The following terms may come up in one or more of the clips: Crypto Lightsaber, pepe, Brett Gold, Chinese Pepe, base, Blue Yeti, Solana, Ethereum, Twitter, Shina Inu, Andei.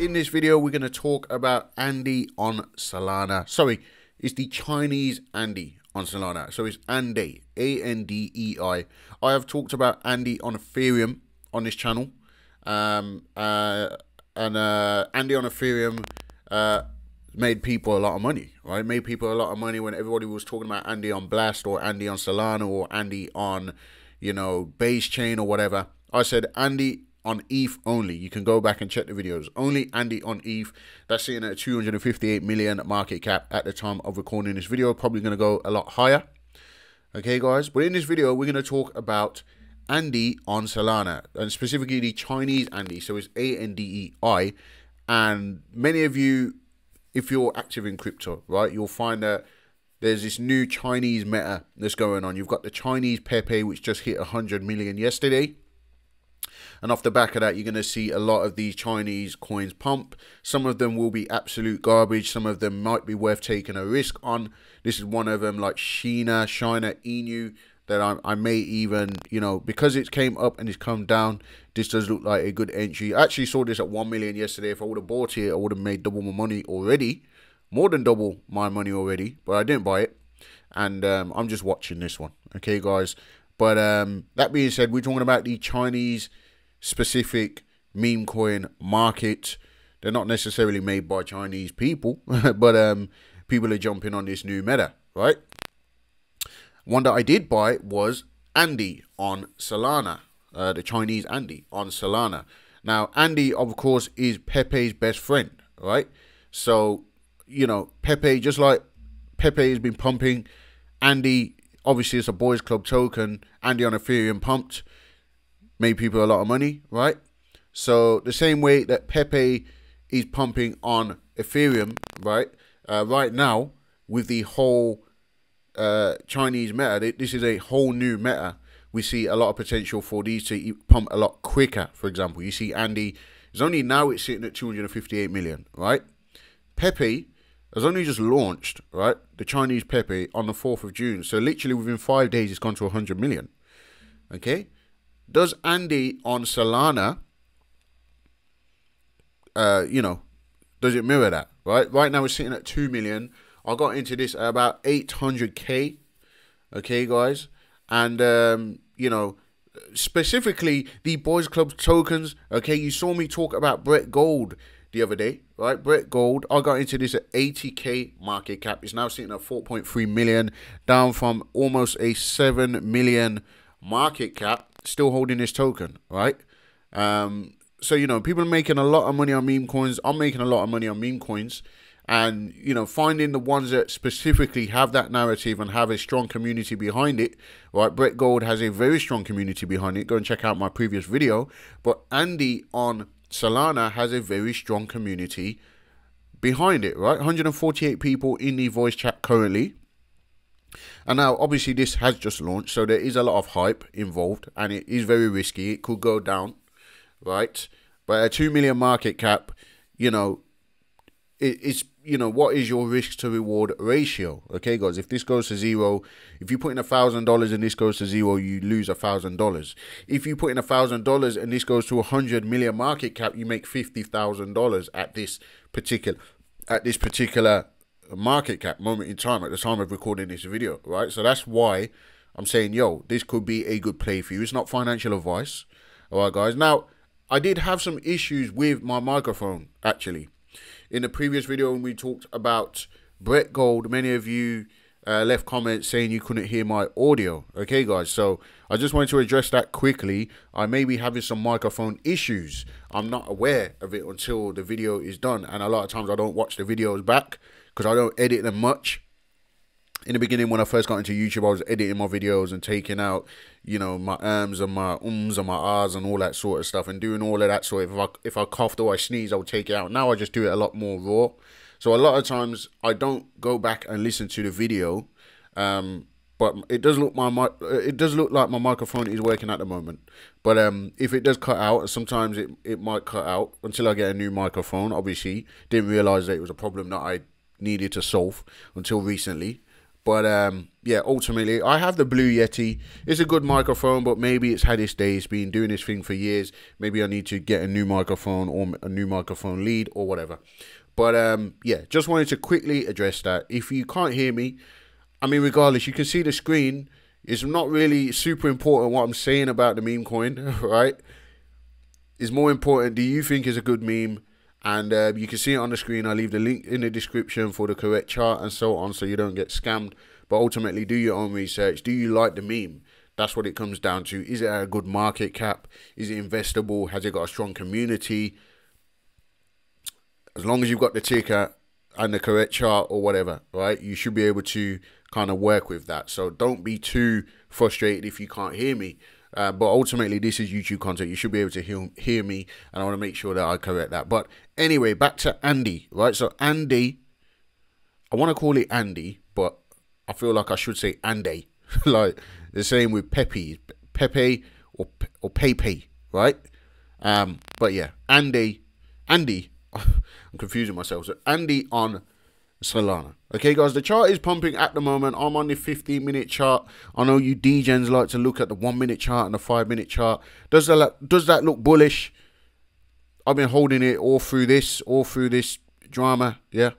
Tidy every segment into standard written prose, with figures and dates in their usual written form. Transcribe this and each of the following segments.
In this video, we're going to talk about Andei on Solana. Sorry, it's the Chinese Andei on Solana. So it's Andei, A-N-D-E-I. I have talked about Andei on Ethereum on this channel. Andei on Ethereum made people a lot of money, right? Made people a lot of money when everybody was talking about Andei on Blast or Andei on Solana or Andei on, you know, base chain or whatever. I said Andei on ETH only. You can go back and check the videos. Only Andei on ETH. That's sitting at 258 million market cap at the time of recording this video. Probably going to go a lot higher. Okay, guys. But in this video, we're going to talk about Andei on Solana, and specifically the Chinese Andei. So it's A-N-D-E-I. And many of you, if you're active in crypto, right, you'll find that there's this new Chinese meta that's going on. You've got the Chinese Pepe, which just hit 100 million yesterday. And off the back of that, you're going to see a lot of these Chinese coins pump. Some of them will be absolute garbage. Some of them might be worth taking a risk on. This is one of them, like Shina Inu, that I may even, you know, because it came up and it's come down, this does look like a good entry. I actually saw this at 1 million yesterday. If I would have bought it, I would have made double my money already. More than double my money already, but I didn't buy it. And I'm just watching this one, okay, guys? But that being said, we're talking about the Chinese-specific meme coin market. They're not necessarily made by Chinese people, but people are jumping on this new meta, right? One that I did buy was Andei on Solana, the Chinese Andei on Solana. Now, Andei, of course, is Pepe's best friend, right? So, you know, Pepe, just like Pepe has been pumping, Andei, obviously it's a boys club token, Andei on Ethereum pumped, made people a lot of money, right? So the same way that Pepe is pumping on Ethereum, right? Right now, with the whole Chinese meta, this is a whole new meta. We see a lot of potential for these to pump a lot quicker. For example, you see Andei, it's only now it's sitting at 258 million, right? Pepe has only just launched, right? The Chinese Pepe on the 4th of June. So literally within 5 days, it's gone to 100 million. Okay. Does Andei on Solana, you know, does it mirror that, right? Right now, it's sitting at 2 million. I got into this at about 800K. Okay, guys. And, you know, specifically the Boys Club tokens. Okay, you saw me talk about Brett Gold the other day, right? Brett Gold, I got into this at 80K market cap. It's now sitting at 4.3 million, down from almost a 7 million market cap, still holding this token, right? So, you know, people are making a lot of money on meme coins. I'm making a lot of money on meme coins. And, you know, finding the ones that specifically have that narrative and have a strong community behind it, right? Brett Gold has a very strong community behind it. Go and check out my previous video. But Andei on Solana has a very strong community behind it, right? 148 people in the voice chat currently. And now, obviously, this has just launched, so there is a lot of hype involved, and it is very risky. It could go down, right? But a 2 million market cap, you know, it's, you know, what is your risk to reward ratio? Okay, guys, if this goes to zero, if you put in $1,000 and this goes to zero, you lose $1,000. If you put in $1,000 and this goes to 100 million market cap, you make $50,000 at this particular market cap moment in time at the time of recording this video, right? So that's why I'm saying, yo, this could be a good play for you. It's not financial advice, all right, guys. Now, I did have some issues with my microphone actually. In the previous video when we talked about Brett Gold, many of you left comments saying you couldn't hear my audio. Okay, guys, so I just wanted to address that quickly. I may be having some microphone issues. I'm not aware of it until the video is done. And a lot of times I don't watch the videos back because I don't edit them much. In the beginning, when I first got into YouTube, I was editing my videos and taking out, you know, my ums and my ums and my ahs and all that sort of stuff and doing all of that. So if I coughed or I sneezed, I would take it out. Now I just do it a lot more raw. So a lot of times I don't go back and listen to the video, but it does look like my microphone is working at the moment. But if it does cut out, sometimes it might cut out until I get a new microphone. Obviously, didn't realize that it was a problem that I needed to solve until recently. But yeah, ultimately, I have the Blue Yeti. It's a good microphone, but maybe it's had its day. It's been doing this thing for years. Maybe I need to get a new microphone or a new microphone lead or whatever. But yeah, just wanted to quickly address that. If you can't hear me, I mean, regardless, you can see the screen. It's not really super important what I'm saying about the meme coin, right? It's more important, do you think it's a good meme? And you can see it on the screen. I leave the link in the description for the correct chart and so on, so you don't get scammed. But ultimately, do your own research. Do you like the meme? That's what it comes down to. Is it a good market cap? Is it investable? Has it got a strong community? As long as you've got the ticker and the correct chart or whatever, right? You should be able to kind of work with that. So don't be too frustrated if you can't hear me. But ultimately, this is YouTube content. You should be able to hear me, and I want to make sure that I correct that. But anyway, back to Andei, right? So Andei, I want to call it Andei, but I feel like I should say Andei. Like the same with Pepe or Pepe, right? But yeah, Andei, I'm confusing myself. So Andei on Solana. Okay, guys, the chart is pumping at the moment. I'm on the 15-minute chart. I know you degens like to look at the 1-minute chart and the 5-minute chart. Does that look bullish? I've been holding it all through this drama, yeah.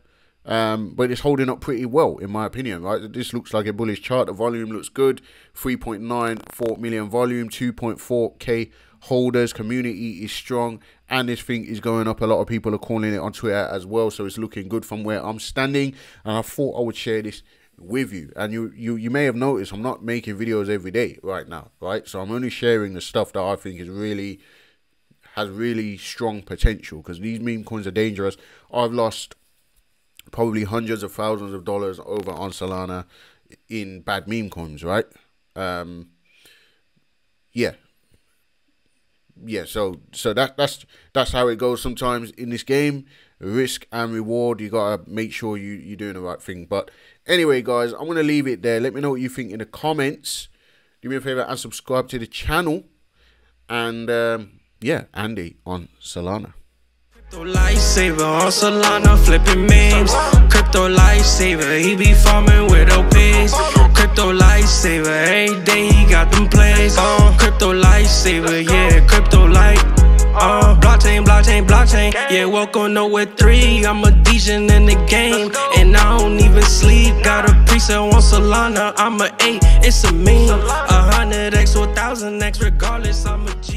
But it's holding up pretty well, in my opinion, right? This looks like a bullish chart. The volume looks good. 3.94 million volume, 2.4K holders. Community is strong. And this thing is going up. A lot of people are calling it on Twitter as well. So it's looking good from where I'm standing. And I thought I would share this with you. And you may have noticed I'm not making videos every day right now, right? So I'm only sharing the stuff that I think is really, has really strong potential. Because these meme coins are dangerous. I've lost probably hundreds of thousands of dollars over on Solana in bad meme coins, right? Yeah, so that's how it goes sometimes in this game. Risk and reward, you gotta make sure you're doing the right thing. But anyway, guys, I'm gonna leave it there. Let me know what you think in the comments. Do me a favor and subscribe to the channel. And yeah, Andei on Solana. Crypto Lightsaber on Solana, flipping memes. Crypto Lightsaber, he be farming with OPs. Crypto Lightsaber, every day he got them plays. Crypto Lightsaber, yeah, crypto light. Blockchain, blockchain, blockchain. Yeah, welcome nowhere 3. I'm a DJ in the game, and I don't even sleep. Got a preset on Solana, I'm a 8. It's a meme. 100x or 1000x, regardless, I'm a G.